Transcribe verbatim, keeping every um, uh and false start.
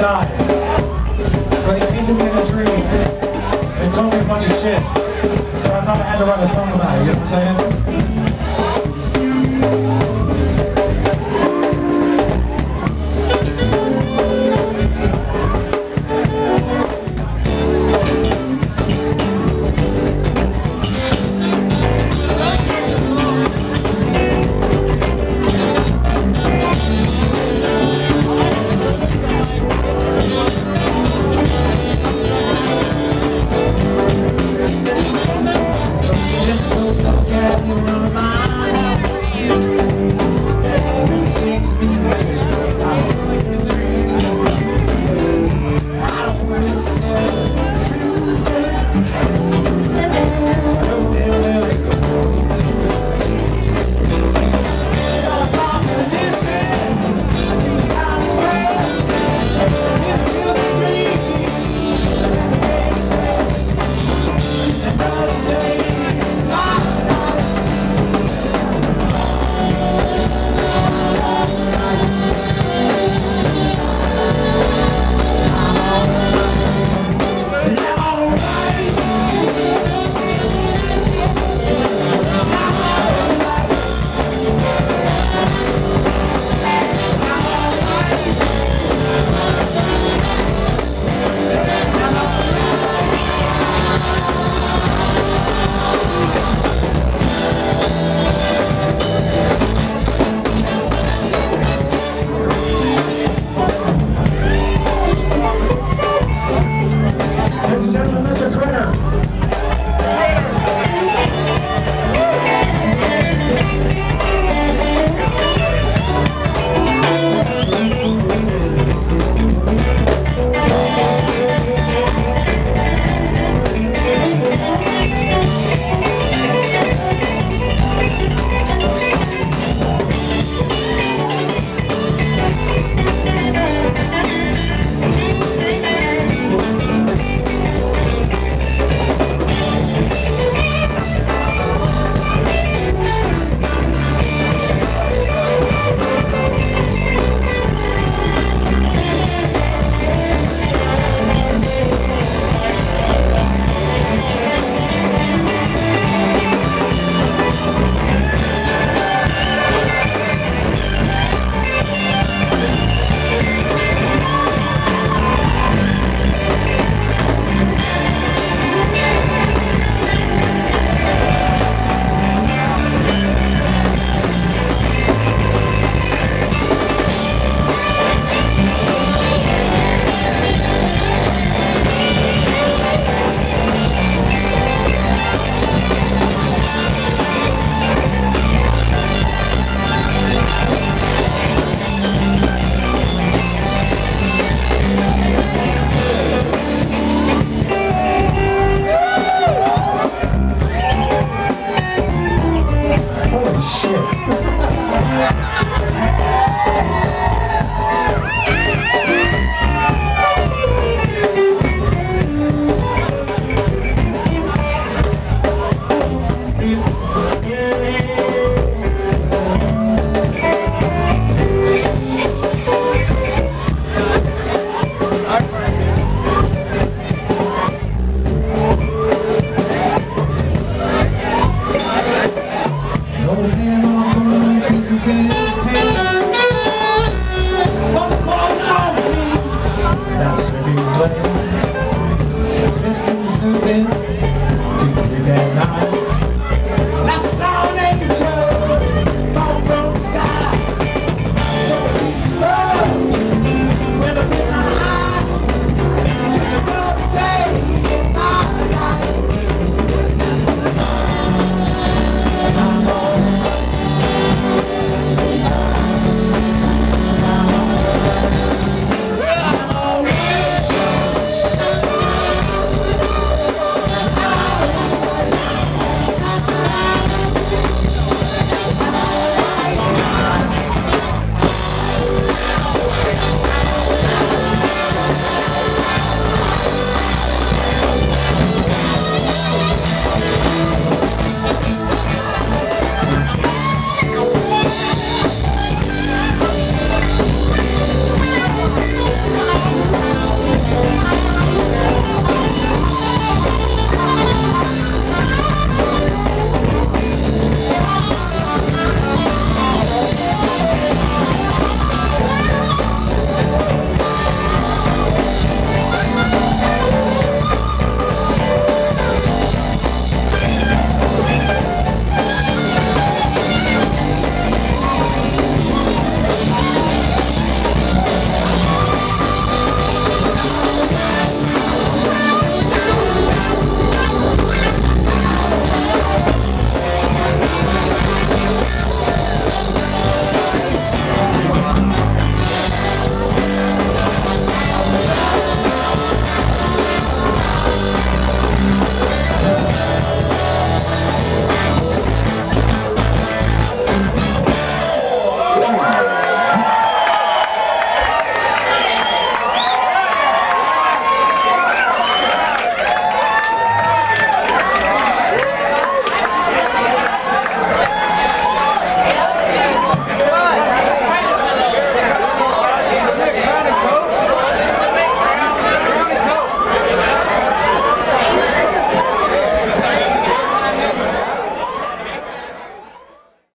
died. But he painted me in a dream and told me a bunch of shit. So I thought I had to write a song about it, you know what I'm saying?